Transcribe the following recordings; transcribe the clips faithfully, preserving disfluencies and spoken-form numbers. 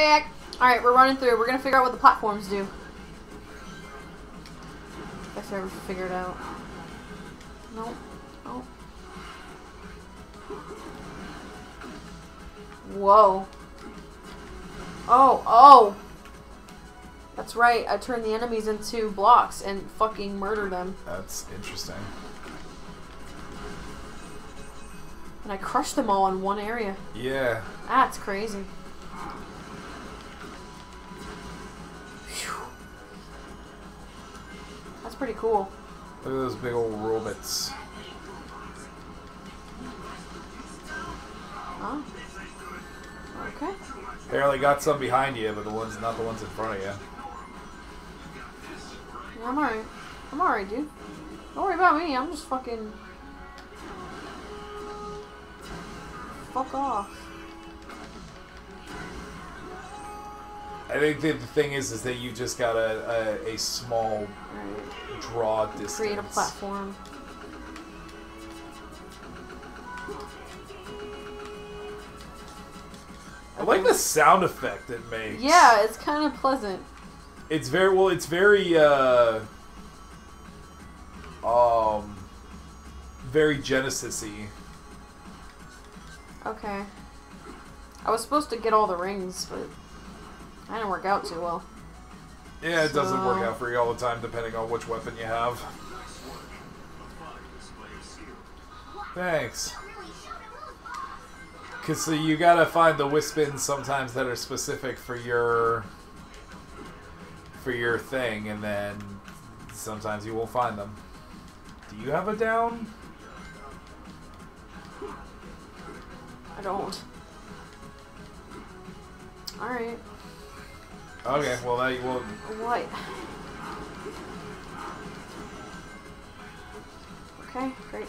back. Alright, we're running through. We're gonna figure out what the platforms do. Guess I ever figured it out. Nope. Nope. Whoa. Oh, oh! That's right, I turned the enemies into blocks and fucking murder them. That's interesting. And I crushed them all in one area. Yeah. That's crazy. Whew. That's pretty cool. Look at those big old robots. Huh? Okay. They only got some behind you, but the ones not the ones in front of you. Yeah, I'm alright. I'm alright, dude. Don't worry about me. I'm just fucking... Fuck off. I think the thing is is that you just got a, a, a small right. draw distance. Create a platform. I like the sound effect it makes. Yeah, it's kind of pleasant. It's very well. It's very, uh, um, very Genesis-y. Okay. I was supposed to get all the rings, but I didn't work out too well. Yeah, it so... doesn't work out for you all the time, depending on which weapon you have. Thanks. Cause so you gotta find the wispins sometimes that are specific for your for your thing, and then sometimes you won't find them. Do you have a down? I don't. All right. Okay. Well, that you won't. What? Okay. Great.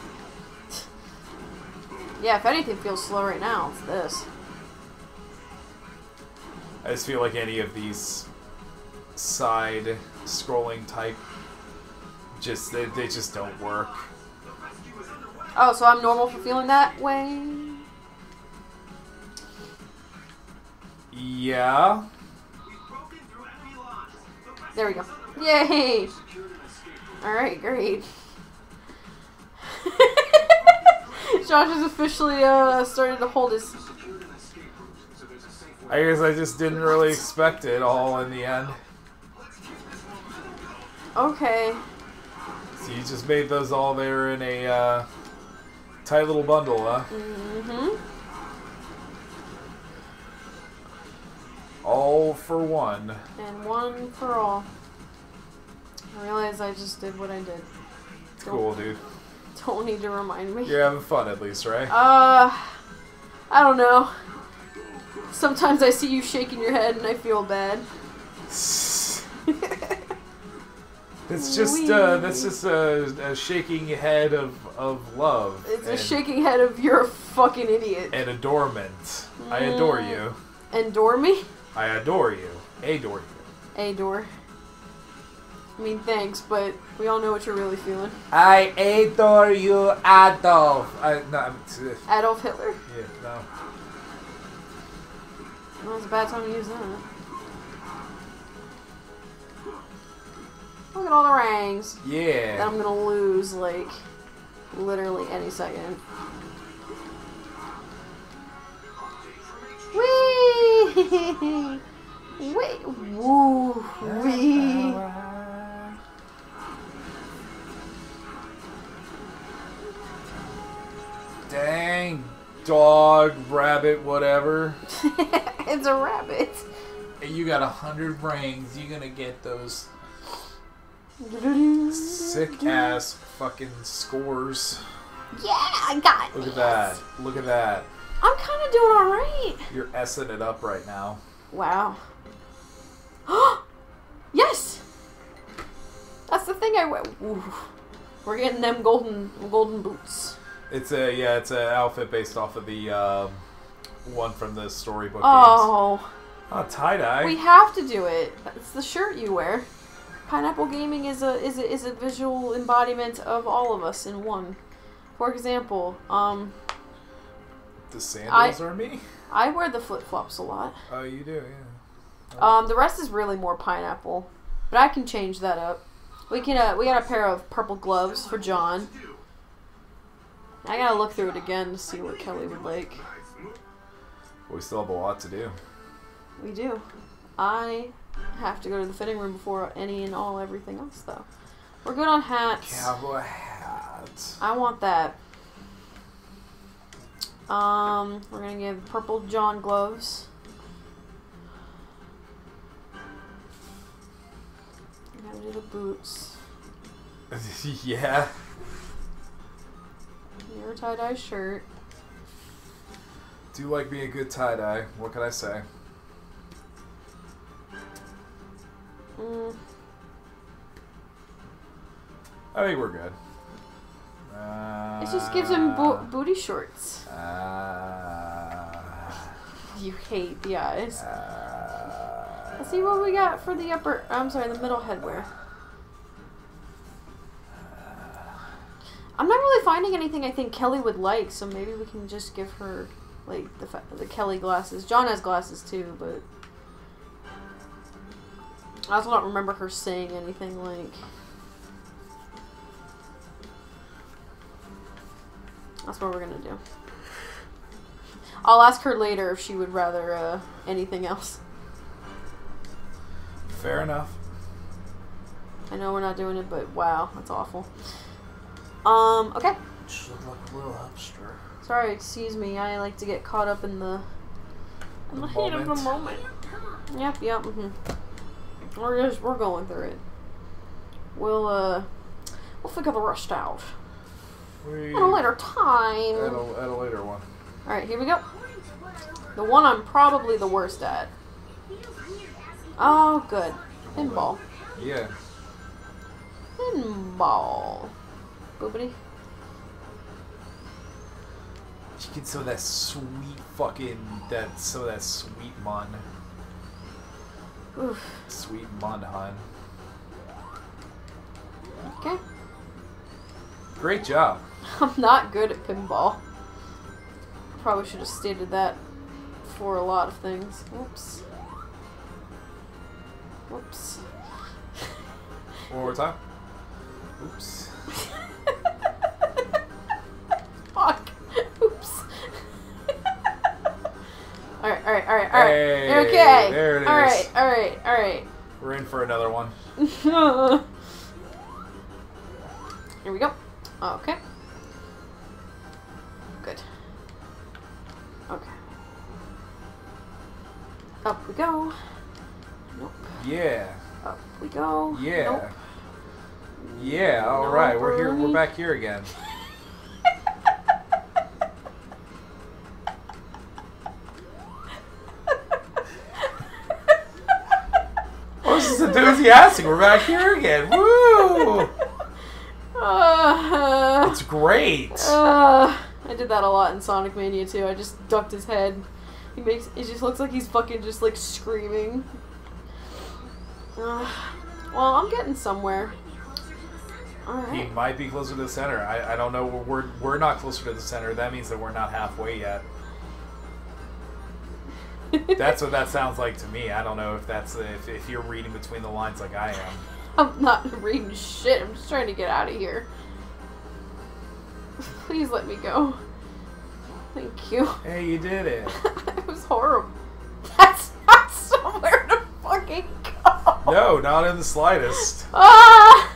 Yeah, if anything feels slow right now, it's this. I just feel like any of these side-scrolling type, just they, they just don't work. Oh, so I'm normal for feeling that way? Yeah. There we go. Yay! Alright, great. Josh has officially uh, started to hold his... I guess I just didn't really expect it all in the end. Okay. So you just made those all there in a uh, tight little bundle, huh? Mm-hmm. All for one. And one for all. I realize I just did what I did. It's cool, dude. Don't need to remind me. You're having fun at least, right? Uh, I don't know. Sometimes I see you shaking your head and I feel bad. It's just uh, that's just a, a shaking head of of love. It's a shaking head of you're a fucking idiot. And adorement. Mm. I adore you. Adore me? I adore you. Adore you. Adore. I mean, thanks, but we all know what you're really feeling. I adore you, Adolf. I, no, I'm, uh, Adolf Hitler? Yeah, no. Well, it's a bad time to use that. Look at all the rings. Yeah. That I'm going to lose, like, literally any second. Whee! Whee! Woo! Whee! Dang, dog, rabbit, whatever. It's a rabbit. You got a hundred rings. You're gonna get those sick ass fucking scores. Yeah, I got it. Look at that. Look at that. I'm kind of doing all right. You're S-ing it up right now. Wow. Yes. That's the thing I went. We're getting them golden golden boots. It's a yeah, it's an outfit based off of the um, one from the storybook. Oh, games. Oh, tie dye. We have to do it. It's the shirt you wear. Pineapple Gaming is a is a, is a visual embodiment of all of us in one. For example, um, the sandals I, are me. I wear the flip flops a lot. Oh, you do, yeah. Um, the rest is really more pineapple, but I can change that up. We can. Uh, we got a pair of purple gloves for John. I gotta look through it again to see what Kelly would like. We still have a lot to do. We do. I have to go to the fitting room before any and all everything else, though. We're good on hats. Cowboy hats. I want that. Um, we're gonna give purple John gloves. I'm gonna do the boots. Yeah. Your tie-dye shirt. Do like being a good tie-dye. What can I say? Mm. I think we're good. Uh, it just gives him bo booty shorts. Uh, you hate the eyes. Uh, Let's see what we got for the upper. I'm sorry, the middle headwear. I'm not really finding anything I think Kelly would like, so maybe we can just give her like the the Kelly glasses. John has glasses too, but I also don't remember her saying anything like. That's what we're gonna do. I'll ask her later if she would rather uh, anything else. Fair enough. I know we're not doing it, but wow, that's awful. Um, okay. She looked like a little hamster. Sorry, excuse me. I like to get caught up in the, in the, the heat of the moment. Yep, yep. Mm-hmm. We're just we're going through it. We'll uh, we'll figure the rest out we, at a later time. At a, at a later one. All right, here we go. The one I'm probably the worst at. Oh, good. Pinball. Yeah. Pinball. Boobity. She gets some of that sweet fucking that some of that sweet mun. Oof. Sweet mun, hun. Okay. Great job. I'm not good at pinball. Probably should have stated that for a lot of things. Whoops. Whoops. One more time. Oops. Fuck. Oops. Alright, alright, alright, alright. Hey, okay. There it all is. Alright, alright, alright. We're in for another one. Here we go. Okay. Good. Okay. Up we go. Nope. Yeah. Up we go. Yeah. Nope. Yeah, alright, we're here we're back here again. Oh, this is enthusiastic, we're back here again. Woo! Uh, it's great. Uh, I did that a lot in Sonic Mania too. I just ducked his head. He makes it just looks like he's fucking just like screaming. Uh, well, I'm getting somewhere. Right. He might be closer to the center. I, I don't know. We're, we're not closer to the center. That means that we're not halfway yet. That's what that sounds like to me. I don't know if that's if, if you're reading between the lines like I am. I'm not reading shit. I'm just trying to get out of here. Please let me go. Thank you. Hey, you did it. It was horrible. That's not somewhere to fucking go. No, not in the slightest. Ah!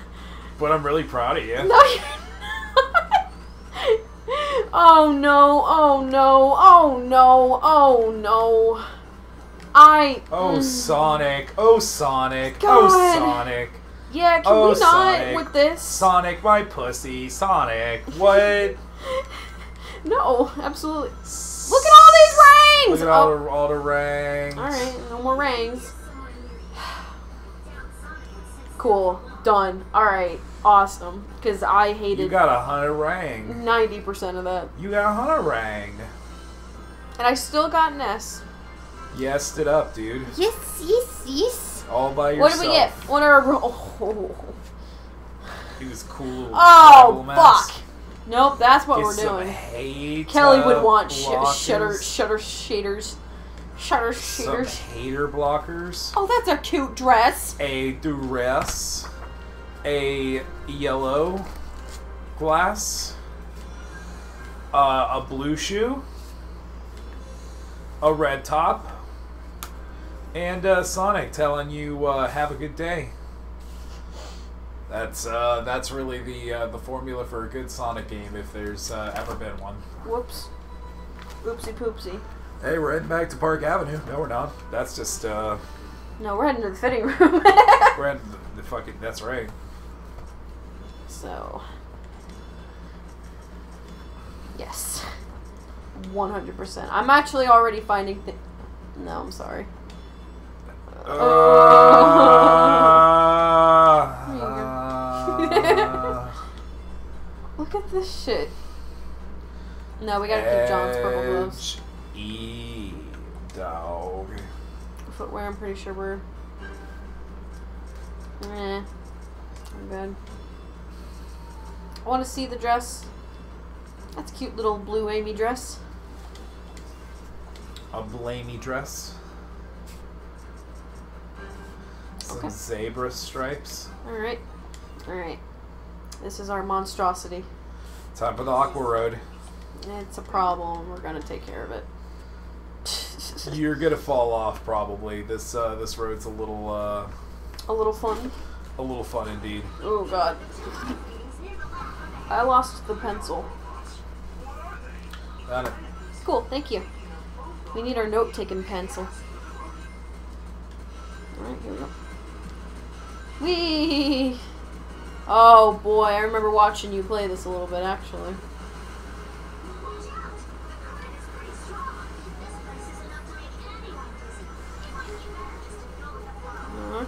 But I'm really proud of you. No, you're not. Oh, no. Oh, no. Oh, no. Oh, no. I... Oh, mm. Sonic. Oh, Sonic. God. Oh, Sonic. Yeah, can oh, we not Sonic. With this? Sonic, my pussy. Sonic. What? No, absolutely. Look at all these rings! Look at all, oh. the, all the rings. All right, no more rings. Cool. Done. All right. Awesome. Because I hated... You got a hundred rang. ninety percent of that. You got a hundred rang. And I still got an S. You S'd it up, dude. Yes, yes, yes. All by yourself. What did we get? What are... Oh. He was cool. Oh, fuck. Nope, that's what get we're doing. Kelly would want sh shutter, shutter shaders. Shuttershaders. Some hater blockers. Oh, that's a cute dress. A duress. A yellow glass. Uh, a blue shoe. A red top. And uh, Sonic telling you uh, have a good day. That's uh, that's really the uh, the formula for a good Sonic game if there's uh, ever been one. Whoops. Oopsie poopsie. Hey, we're heading back to Park Avenue. No, we're not. That's just, uh... No, we're heading to the fitting room. We're heading to the, the fucking... That's right. So... Yes. one hundred percent. I'm actually already finding thi... No, I'm sorry. Uh, oh. uh, uh, Look at this shit. No, we gotta keep John's purple gloves. E dog. Footwear, I'm pretty sure we're. Eh. I'm good. I want to see the dress. That's a cute little blue Amy dress. A blamey dress. Some okay. Zebra stripes. Alright. Alright. This is our monstrosity. Time for the Aqua Road. It's a problem. We're gonna take care of it. You're gonna fall off probably. This uh, this road's a little uh, a little fun. A little fun indeed. Oh god, I lost the pencil. Got it. Cool, thank you. We need our note-taking pencil. All right, here we go. Whee! Oh boy, I remember watching you play this a little bit actually.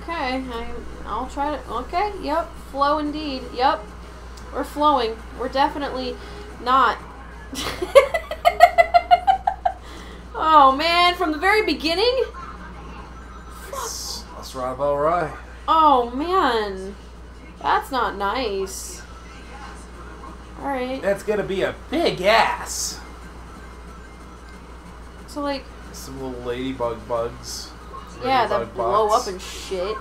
Okay, I, I'll try to... Okay, yep, flow indeed. Yep, we're flowing. We're definitely not. Oh, man, from the very beginning? That's, that's right about right. Oh, man. That's not nice. Alright. That's gonna be a big ass. So, like... Some little ladybug bugs. Yeah, that blow up and shit.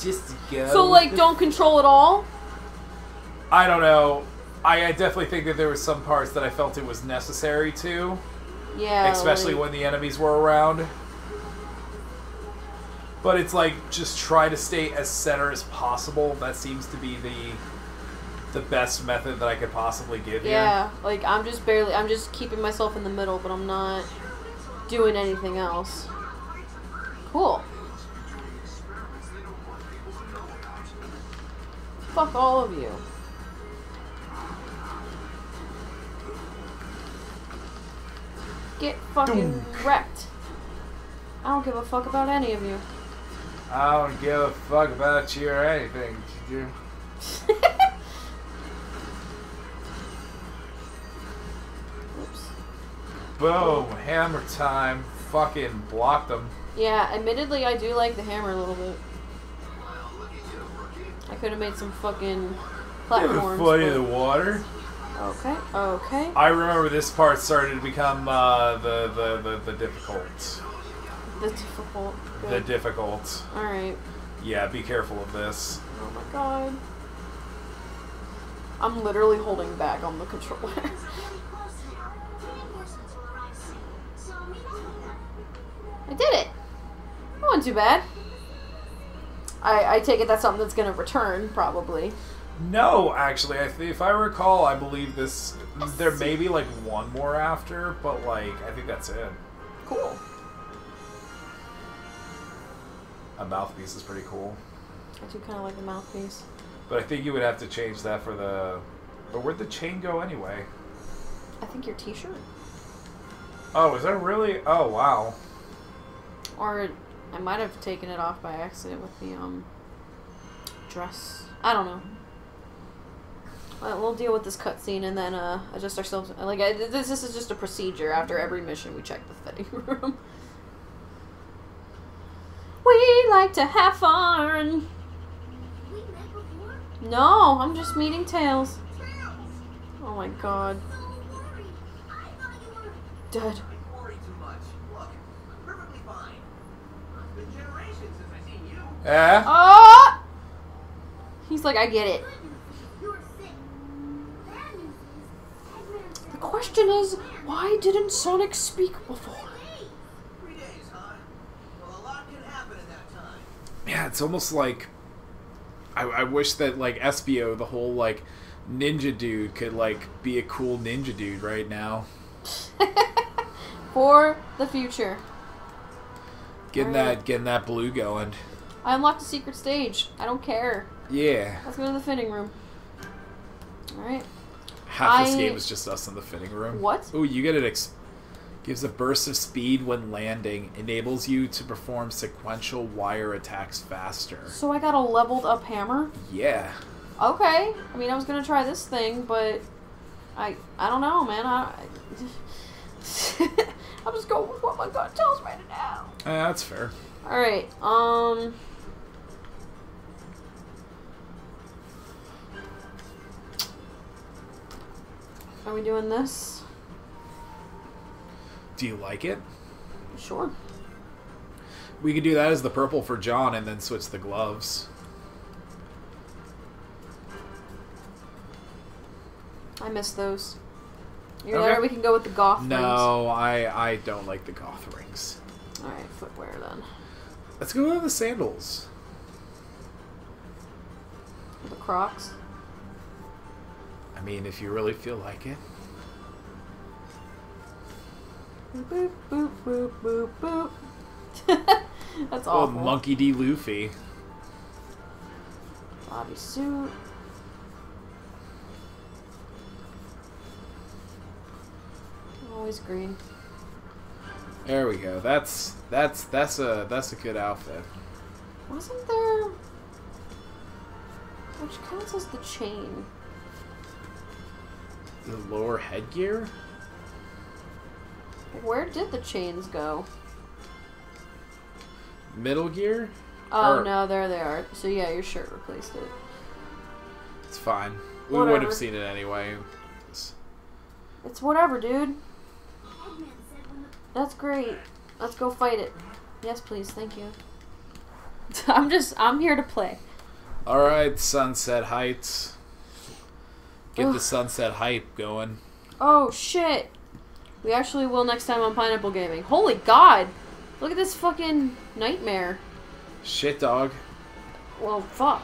Just to go. So, like, don't control at all? I don't know. I, I definitely think that there were some parts that I felt it was necessary to. Yeah. Especially like... when the enemies were around. But it's like, just try to stay as center as possible. That seems to be the... the best method that I could possibly give you. Yeah, here. Like I'm just barely, I'm just keeping myself in the middle, but I'm not doing anything else. Cool. Fuck all of you. Get fucking Dunk. wrecked. I don't give a fuck about any of you. I don't give a fuck about you or anything, you. Boom, hammer time. Fucking blocked them. Yeah, admittedly, I do like the hammer a little bit. I could have made some fucking platforms. Put in the water. Okay, okay. I remember this part started to become uh, the, the, the, the difficult. The difficult. Good. The difficult. Alright. Yeah, be careful of this. Oh my god. I'm literally holding back on the controller. I did it. That wasn't too bad. I, I take it that's something that's going to return, probably. No, actually. I th if I recall, I believe this... Yes. There may be, like, one more after, but, like, I think that's it. Cool. A mouthpiece is pretty cool. I do kind of like the mouthpiece. But I think you would have to change that for the... But where'd the chain go, anyway? I think your t-shirt. Oh, is that really... Oh, wow. Or I might have taken it off by accident with the um dress. I don't know. Well, we'll deal with this cutscene and then uh, adjust ourselves. Like I, this, this is just a procedure. After every mission, we check the fitting room. We like to have fun. We met before? No, I'm just meeting Tails. Oh my god. dead. Yeah. Oh! He's like, I get it. The question is, why didn't Sonic speak before? Yeah, it's almost like I, I wish that like Espio, the whole like ninja dude, could like be a cool ninja dude right now. For the future. Getting right. that getting that blue going. I unlocked a secret stage. I don't care. Yeah. Let's go to the fitting room. Alright. Half I... this game is just us in the fitting room. What? Oh, you get it. Ex gives a burst of speed when landing. Enables you to perform sequential wire attacks faster. So I got a leveled up hammer? Yeah. Okay. I mean, I was going to try this thing, but I I don't know, man. I, I'm just going with what my gut tells me to now. Uh, that's fair. Alright, um... are we doing this? Do you like it? Sure. We could do that as the purple for John and then switch the gloves. I miss those. You're okay. There, we can go with the goth no, rings. No, I, I don't like the goth rings. Alright, footwear then. Let's go with the sandals. The Crocs? I mean, if you really feel like it. Boop, boop, boop, boop, boop. That's awful. Oh, Monkey D. Luffy. Bobby suit. Always green. There we go. That's that's that's a that's a good outfit. Wasn't there? Which counts as the chain? The lower headgear? Where did the chains go? Middle gear? Oh or... no, there they are. So yeah, your shirt replaced it. It's fine. We whatever. would have seen it anyway. It's, it's whatever, dude. That's great. Let's go fight it. Yes, please. Thank you. I'm just... I'm here to play. Alright, Sunset Heights. Get Ugh. the Sunset hype going. Oh, shit. We actually will next time on Pineapple Gaming. Holy God! Look at this fucking nightmare. Shit, dog. Well, fuck.